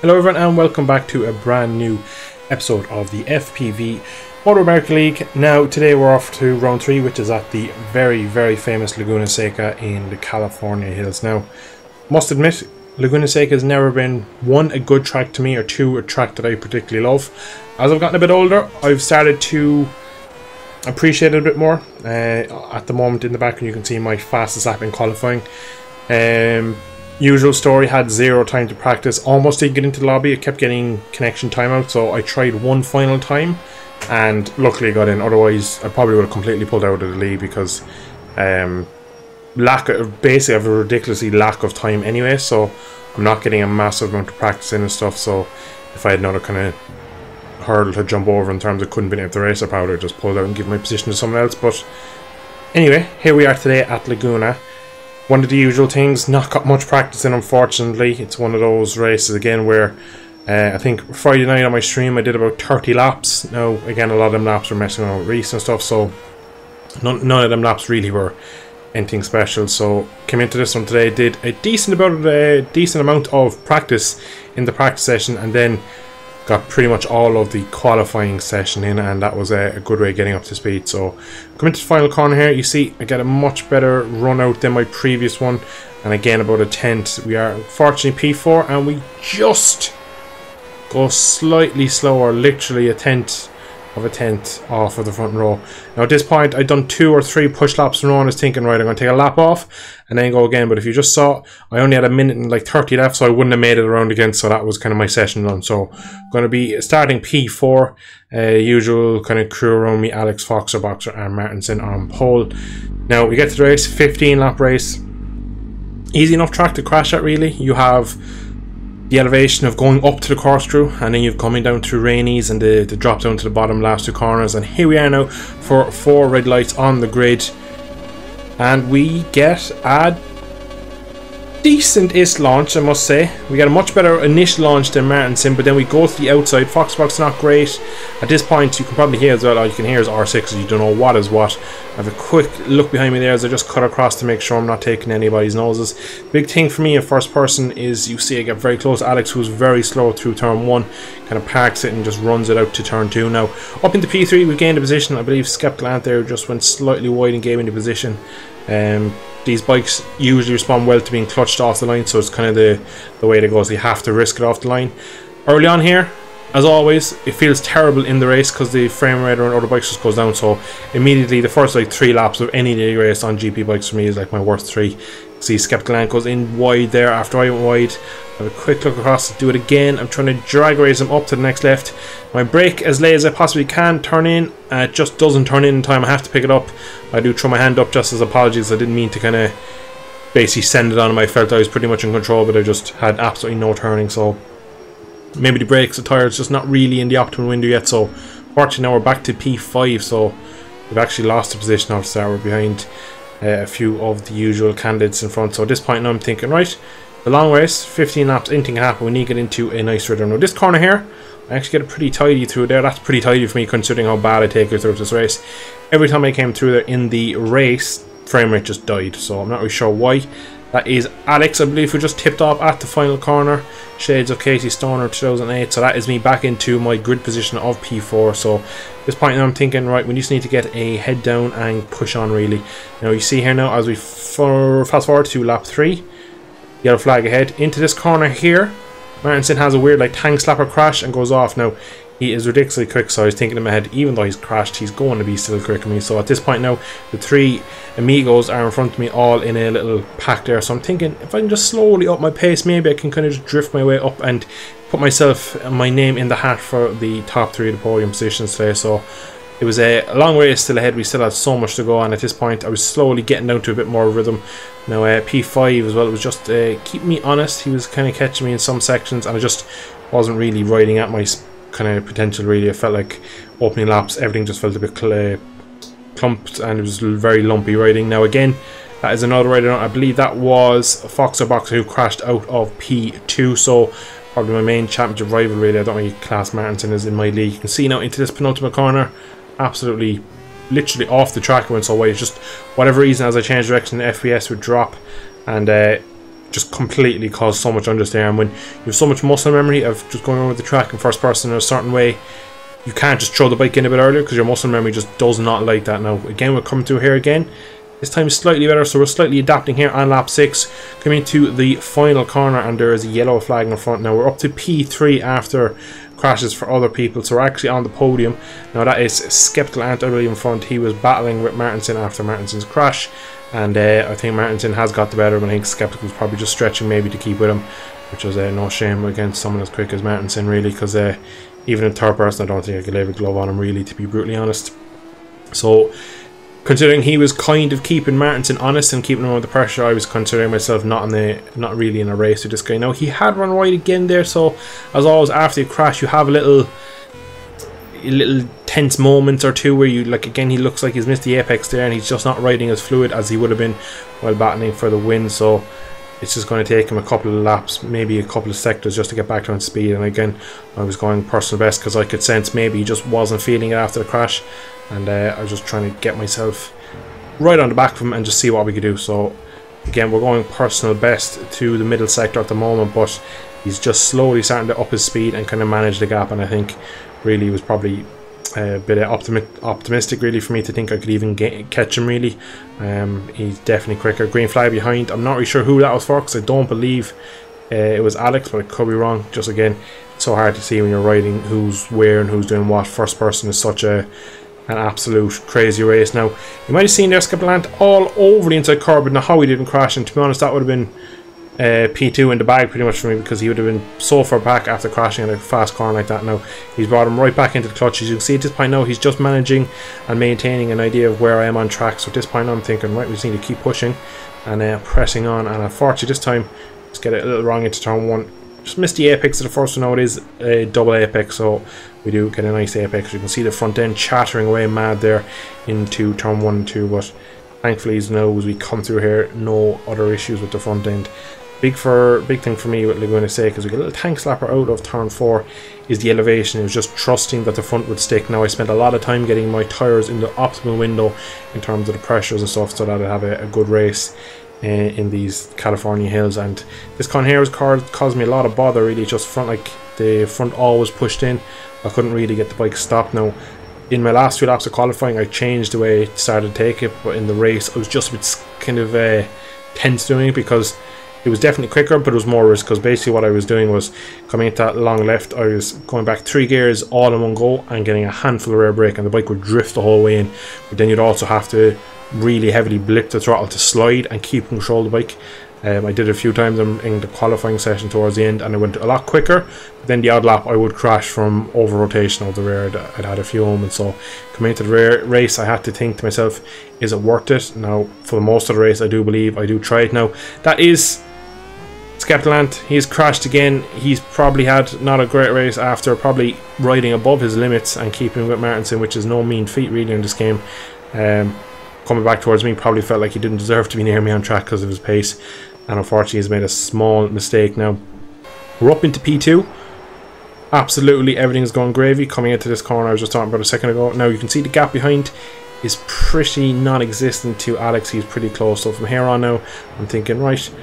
Hello everyone and welcome back to a brand new episode of the FPV Moto America League. Now today we're off to round 3, which is at the very famous Laguna Seca in the California hills. Now, must admit, Laguna Seca has never been, one, a good track to me, or two, a track that I particularly love. As I've gotten a bit older, I've started to appreciate it a bit more. At the moment in the background you can see my fastest lap in qualifying. Usual story, had zero time to practice, almost did get into the lobby, it kept getting connection timeout, so I tried one final time and luckily got in. Otherwise I probably would have completely pulled out of the league because basically I have a ridiculously lack of time anyway, so I'm not getting a massive amount of practice in and stuff. So if I had another kind of hurdle to jump over in terms of couldn't be in the race, I probably would have just pulled out and give my position to someone else. But anyway, here we are today at Laguna. One of the usual things, not got much practice in, unfortunately. It's one of those races again where I think Friday night on my stream I did about 30 laps. Now again, a lot of them laps were messing around with Reese and stuff, so none of them laps really were anything special. So came into this one today, did a decent amount of practice in the practice session, and then got pretty much all of the qualifying session in, and that was a good way of getting up to speed. So coming to the final corner here, you see I get a much better run out than my previous one, and again about a tenth. We are unfortunately P4 and we just go slightly slower, literally a tenth of a tenth off of the front row. Now at this point I'd done 2 or 3 push laps in a row and was thinking, right, I'm going to take a lap off and then go again. But if you just saw, I only had a minute and like 30 left, so I wouldn't have made it around again. So that was kind of my session run. So I'm going to be starting P4, usual kind of crew around me, Alex, Foxer, Boxer and Martinsson on pole. Now we get to the race, 15 lap race, easy enough track to crash at really. You have the elevation of going up to the corkscrew, and then you've coming down through Rainies and the drop down to the bottom last 2 corners. And here we are now for 4 red lights on the grid, and we get a decent-ish launch, I must say. We got a much better initial launch than Martinsson, but then we go to the outside. Foxbox not great at this point. You can probably hear as well, all you can hear is R6, you don't know what is what. I have a quick look behind me there as I just cut across to make sure I'm not taking anybody's noses. Big thing for me in first person is you see I get very close. Alex, who's very slow through turn 1, kind of parks it and just runs it out to turn 2. Now up into P3 we gained a position. I believe Skeptolant there just went slightly wide and gave into position. These bikes usually respond well to being clutched off the line, so it's kind of the way that goes. You have to risk it off the line. Early on here, as always, it feels terrible in the race because the frame rate on other bikes just goes down. So immediately the first like 3 laps of any day race on GP bikes for me is like my worst 3. See Skeptolant goes in wide there after I went wide. Have a quick look across to do it again. I'm trying to drag raise him up to the next left. My brake as late as I possibly can, turn in. It just doesn't turn in time. I have to pick it up. I do throw my hand up just as apologies. I didn't mean to kind of basically send it on him. I felt I was pretty much in control, but I just had absolutely no turning. So maybe the brakes, the tires just not really in the optimal window yet. So fortunately now we're back to P5, so we've actually lost the position off the start. We're behind a few of the usual candidates in front. So at this point now I'm thinking, right, the long race, 15 laps, anything can happen, we need to get into a nice rhythm. Now this corner here, I actually get it pretty tidy through there. That's pretty tidy for me considering how bad I take it through this race. Every time I came through there in the race, frame rate just died, so I'm not really sure why. That is Alex, I believe, who just tipped off at the final corner. Shades of Casey Stoner 2008. So that is me back into my grid position of P4. So at this point now I'm thinking, right, we just need to get a head down and push on really. Now you see here now as we fast forward to lap 3. Yellow flag ahead. Into this corner here, Martinsson has a weird like tang slapper crash and goes off. Now he is ridiculously quick, so I was thinking in my head, even though he's crashed, he's going to be still quicker than me. So at this point now, the 3 amigos are in front of me, all in a little pack there. So I'm thinking, if I can just slowly up my pace, maybe I can kind of just drift my way up and put myself and my name in the hat for the top 3 of the podium positions today. So it was a long race still ahead. We still had so much to go, and at this point I was slowly getting down to a bit more rhythm. Now P5 as well, it was just keep me honest. He was kind of catching me in some sections, and I just wasn't really riding at my kind of potential really. I felt like opening laps everything just felt a bit clumped, and it was very lumpy riding. Now again, that is another rider. I believe that was Foxer Boxer who crashed out of P2, so probably my main championship rival really. I don't really class Martinsson as in my league. You can see now into this penultimate corner, absolutely literally off the track. I went so wide, it's just whatever reason as I changed direction the FPS would drop, and just completely caused so much understeer. And when you have so much muscle memory of just going over the track in first person in a certain way, you can't just throw the bike in a bit earlier because your muscle memory just does not like that. Now again, we're coming through here again. This time is slightly better, so we're slightly adapting here on lap 6. Coming to the final corner, and there is a yellow flag in front. Now we're up to P3 after crashes for other people, so we're actually on the podium. Now that is Skeptolant, I believe, in front. He was battling with Martinsson after Martinsson's crash, and I think Martinsson has got the better of him. I think Skeptolant was probably just stretching maybe to keep with him, which was no shame against someone as quick as Martinsson, really, because even in third person I don't think I could leave a glove on him, really, to be brutally honest. So considering he was kind of keeping Martinsson honest and keeping him under the pressure, I was considering myself not really in a race with this guy. Now he had run wide again there, so as always after you crash you have a little tense moments or two where you, like, again, he looks like he's missed the apex there and he's just not riding as fluid as he would have been while battling for the win. So it's just going to take him a couple of laps, maybe a couple of sectors, just to get back to on speed. And again, I was going personal best because I could sense maybe he just wasn't feeling it after the crash, and I was just trying to get myself right on the back of him and just see what we could do. So again, we're going personal best to the middle sector at the moment, but he's just slowly starting to up his speed and kind of manage the gap. And I think really it was probably a bit optimistic really for me to think I could even catch him, really. He's definitely quicker. Green flag behind. I'm not really sure who that was for, because I don't believe it was Alex, but I could be wrong. Just again, it's so hard to see when you're riding who's where and who's doing what. First person is such an absolute crazy race. Now you might have seen there Skeptolant all over the inside curb, but now how he didn't crash, and to be honest that would have been P2 in the bag pretty much for me, because he would have been so far back after crashing in a fast corner like that. Now he's brought him right back into the clutch. As you can see at this point now, he's just managing and maintaining an idea of where I am on track. So at this point I'm thinking, right, we just need to keep pushing and pressing on. And unfortunately this time just get it a little wrong into turn 1. Just missed the apex of the first one. Now it is a double apex, so we do get a nice apex. You can see the front end chattering away mad there into turn 1 and 2, but thankfully as we come through here, no other issues with the front end. Big thing for me with Laguna Seca, because we get a little tank slapper out of turn 4, is the elevation. It was just trusting that the front would stick. Now I spent a lot of time getting my tyres in the optimal window in terms of the pressures and stuff, so that I'd have a good race in these California hills. And this con here was caused me a lot of bother, really. Just the front always pushed in. I couldn't really get the bike stopped. Now in my last 2 laps of qualifying I changed the way I started to take it, but in the race I was just a bit kind of tense doing it, because it was definitely quicker, but it was more risk, because basically what I was doing was coming into that long left, I was going back 3 gears all in one go and getting a handful of rear brake, and the bike would drift the whole way in. But then you'd also have to really heavily blip the throttle to slide and keep control of the bike. I did it a few times in the qualifying session towards the end, and it went a lot quicker, but then the odd lap I would crash from over rotation of the rear. I'd had a few moments, so coming into the race I had to think to myself, is it worth it? Now for most of the race I do believe I do try it. Now that is Skeptolant. He's crashed again. He's probably had not a great race after probably riding above his limits and keeping with Martinsson, which is no mean feat really in this game. Coming back towards me, probably felt like he didn't deserve to be near me on track because of his pace, and unfortunately he's made a small mistake. Now we're up into P2. Absolutely everything's going gravy coming into this corner I was just talking about a second ago. Now you can see the gap behind is pretty non-existent to Alex. He's pretty close. So from here on now I'm thinking, right,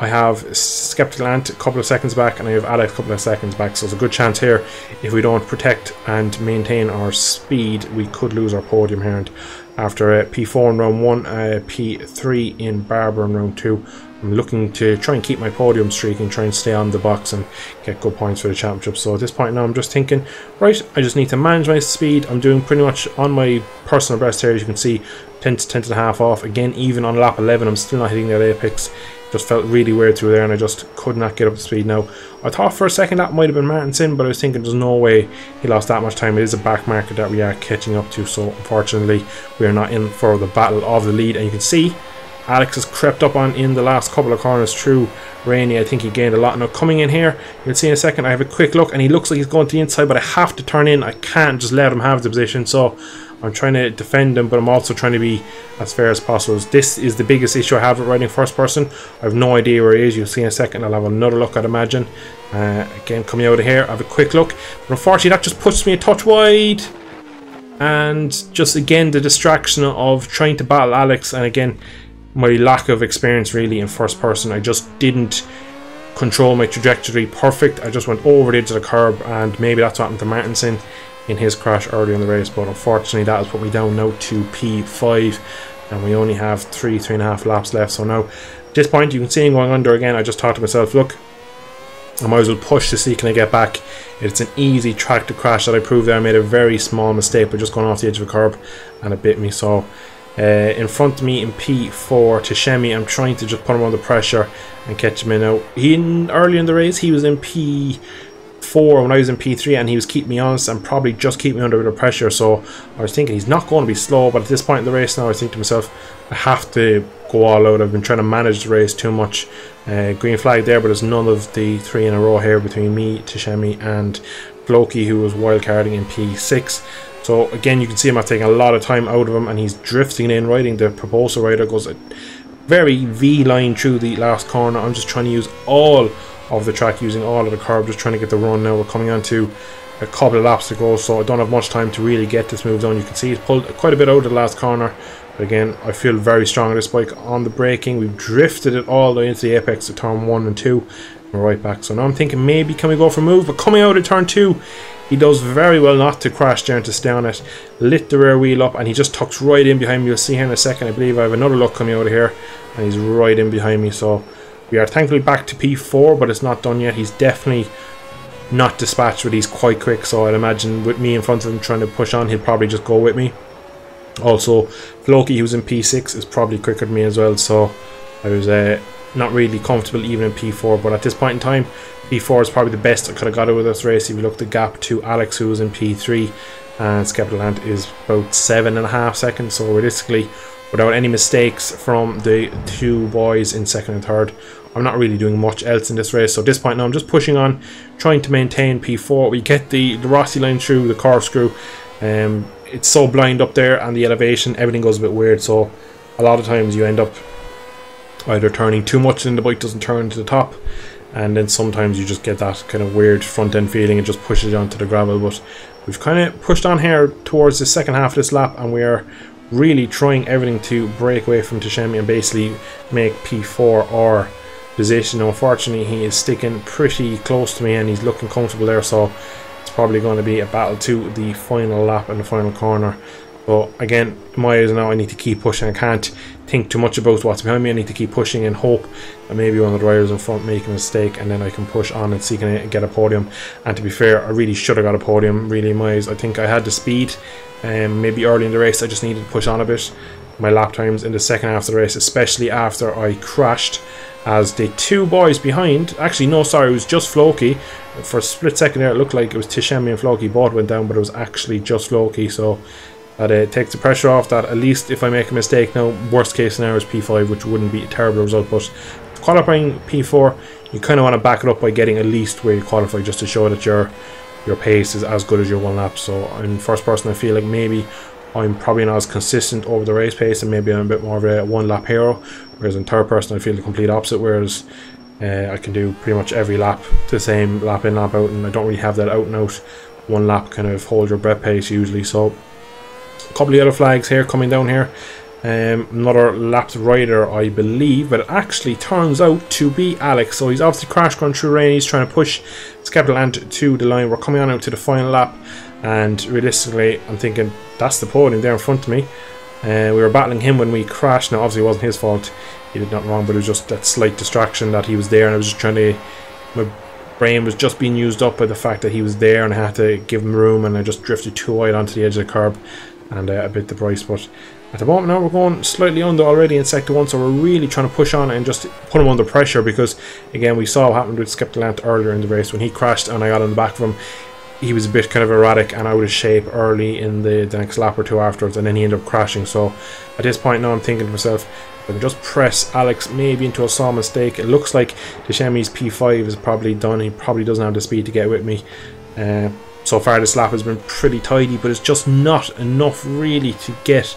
I have Skeptolant a couple of seconds back and I have Alex a couple of seconds back, so there's a good chance here if we don't protect and maintain our speed we could lose our podium here. And after P4 in round 1, P3 in Barber in round 2, I'm looking to try and keep my podium streak and try and stay on the box and get good points for the championship. So at this point now I'm just thinking, right, I just need to manage my speed. I'm doing pretty much on my personal best here, as you can see, 10 to 10.5 off. Again, even on lap 11 I'm still not hitting that apex. Just felt really weird through there and I just could not get up to speed. Now I thought for a second that might have been Martinsson, but I was thinking there's no way he lost that much time. It is a back marker that we are catching up to, so unfortunately we are not in for the battle of the lead. And you can see Alex has crept up on in the last couple of corners through rainy. I think he gained a lot. Now coming in here, you'll see in a second I have a quick look and he looks like he's going to the inside, but I have to turn in. I can't just let him have the position, so I'm trying to defend him, but I'm also trying to be as fair as possible. This is the biggest issue I have with riding first person. I have no idea where he is. You'll see in a second. I'll have another look, I'd imagine. Again, coming out of here, I have a quick look. But unfortunately, that just puts me a touch wide. And just again, the distraction of trying to battle Alex. And again, my lack of experience really in first person. I just didn't control my trajectory perfect. I just went over the edge of the curb, and maybe that's what happened to Martinsson in his crash early in the race, but unfortunately that has put me down now to P5, and we only have three and a half laps left. So now at this point, you can see him going under again. I just thought to myself, look, I might as well push to see can I get back. It's an easy track to crash that I proved there. I made a very small mistake by just going off the edge of a curb, and it bit me. So in front of me in P4, Tishemi, I'm trying to just put him under pressure and catch him in. Now, early in the race he was in P4 when I was in P3, and he was keeping me honest and probably just keep me under a bit of pressure. So I was thinking he's not going to be slow, but at this point in the race now I think to myself, I have to go all out. I've been trying to manage the race too much. Green flag there, but there's none of the three in a row here between me, Tishemi and Floki, who was wildcarding in P6. So again, you can see him, I've taken a lot of time out of him, and he's drifting in, riding the Propulsor Rider, goes a very V-line through the last corner. I'm just trying to use all of the track, using all of the curb, just trying to get the run. Now we're coming on to a couple of laps to go, so I don't have much time to really get this moved on. You can see he's pulled quite a bit out of the last corner. But again, I feel very strong on this bike. On the braking, we've drifted it all the way into the apex of turn 1 and 2. We're right back. So now I'm thinking, maybe can we go for a move? But coming out of turn 2, he does very well not to crash down, to stay on it. Lit the rear wheel up, and he just tucks right in behind me. You'll see here in a second, I believe I have another look coming out of here. And he's right in behind me. So we are thankfully back to P4, but it's not done yet. He's definitely not dispatched, but he's quite quick. So I'd imagine with me in front of him trying to push on, he'll probably just go with me. Also, Floki, who's in P6, is probably quicker than me as well, so I was not really comfortable even in P4. But at this point in time, P4 is probably the best I could have got out of this race. If you look at the gap to Alex, who was in P3, and Skeptolant is about 7.5 seconds. So realistically, without any mistakes from the two boys in second and third, I'm not really doing much else in this race. So at this point now, I'm just pushing on, trying to maintain P4. We get the Rossi line through the corkscrew. It's so blind up there, and the elevation, everything goes a bit weird. So a lot of times you end up either turning too much and the bike doesn't turn to the top, and then sometimes you just get that kind of weird front end feeling and just pushes it onto the gravel. But we've kind of pushed on here towards the second half of this lap, and we are really trying everything to break away from Tishemi and basically make P4 our position. Now, unfortunately, he is sticking pretty close to me, and he's looking comfortable there, so probably going to be a battle to the final lap and the final corner. But again, my eyes now, I need to keep pushing. I can't think too much about what's behind me. I need to keep pushing and hope that maybe one of the riders in front make a mistake, and then I can push on and see can I get a podium. And to be fair, I really should have got a podium, really, in my eyes. I think I had the speed, and maybe early in the race I just needed to push on a bit. My lap times in the second half of the race, especially after I crashed, as the two boys behind, actually no, sorry, it was just Floki. For a split second there, it looked like it was Tishemi and Floki both went down, but it was actually just Floki. So that takes the pressure off that. At least if I make a mistake now, worst case scenario is P5, which wouldn't be a terrible result. But qualifying P4, you kind of want to back it up by getting at least where you qualify, just to show that your pace is as good as your one lap. So in first person, I feel like maybe I'm probably not as consistent over the race pace, and maybe I'm a bit more of a one lap hero, whereas in third person I feel the complete opposite, whereas I can do pretty much every lap the same, lap in, lap out, and I don't really have that out and out one lap kind of hold your breath pace usually. So a couple of yellow flags here coming down here. Another lapped rider, I believe, but it actually turns out to be Alex. So he's obviously crash gone through rain, he's trying to push Skeptolant to the line. We're coming on out to the final lap, and realistically I'm thinking that's the podium there in front of me. We were battling him when we crashed. Now obviously it wasn't his fault, he did nothing wrong, but it was just that slight distraction that he was there, and I was just trying to, my brain was just being used up by the fact that he was there, and I had to give him room, and I just drifted too wide onto the edge of the curb, and I bit the brace. But at the moment now we're going slightly under already in sector 1, so we're really trying to push on and just put him under pressure, because again we saw what happened with Skeptolant earlier in the race when he crashed and I got on the back of him. He was a bit kind of erratic and out of shape early in the next lap or two afterwards, and then he ended up crashing. So at this point now I'm thinking to myself, I can just press Alex maybe into a small mistake. It looks like Tishemi's P5 is probably done, he probably doesn't have the speed to get with me. So far this lap has been pretty tidy, but it's just not enough really to get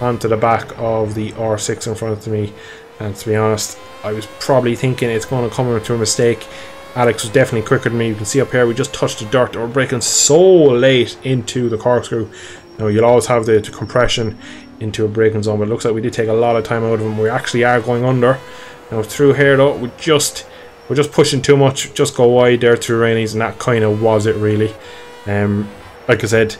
onto the back of the R6 in front of me. And to be honest, I was probably thinking it's going to come to a mistake. Alex was definitely quicker than me. You can see up here we just touched the dirt, we're breaking so late into the corkscrew. Now you'll always have the compression into a braking zone, but it looks like we did take a lot of time out of him. We actually are going under. Now through here though, we're just pushing too much. Just go wide there through Rainey's, and that kind of was it really. Like I said,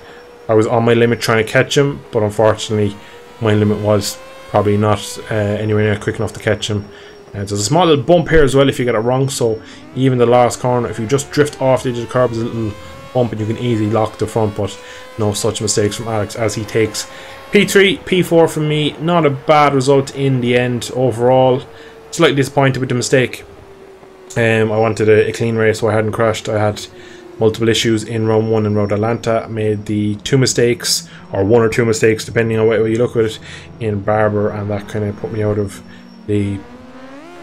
I was on my limit trying to catch him, but unfortunately my limit was probably not anywhere near quick enough to catch him. There's a small little bump here as well if you get it wrong, so even the last corner, if you just drift off the edge of the curb, there's a little bump and you can easily lock the front, but no such mistakes from Alex as he takes P3, P4 from me. Not a bad result in the end overall. Slightly disappointed with the mistake. I wanted a clean race so I hadn't crashed. I had multiple issues in round 1 in Road Atlanta. I made the two mistakes, or one or two mistakes depending on where you look at it, in Barber, and that kind of put me out of the...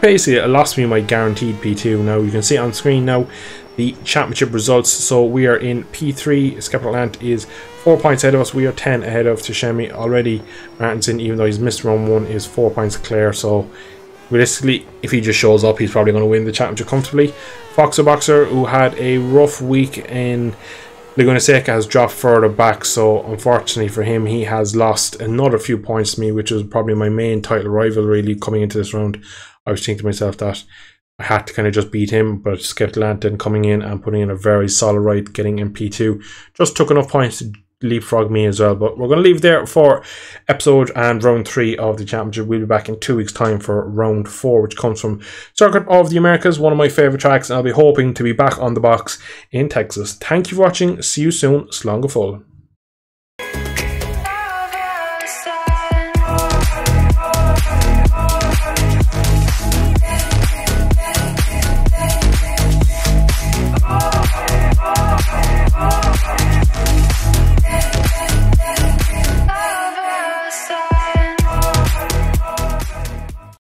Basically it lost me my guaranteed P2. Now you can see on screen now the championship results. So we are in P3. Skeptolant is 4 points ahead of us. We are 10 ahead of Tishemi already. Martinsson, even though he's missed round 1, is 4 points clear. So realistically, if he just shows up, he's probably going to win the championship comfortably. Foxer Boxer, who had a rough week in Laguna Seca, has dropped further back, so unfortunately for him, he has lost another few points to me, which was probably my main title rival really coming into this round. I was thinking to myself that I had to kind of just beat him, but Skeptolant then coming in and putting in a very solid ride, getting in P2, just took enough points to leapfrog me as well. But we're going to leave there for episode and round 3 of the championship. We'll be back in 2 weeks time for round 4, which comes from Circuit of the Americas, one of my favorite tracks, and I'll be hoping to be back on the box in Texas. Thank you for watching. See you soon. Slán go full.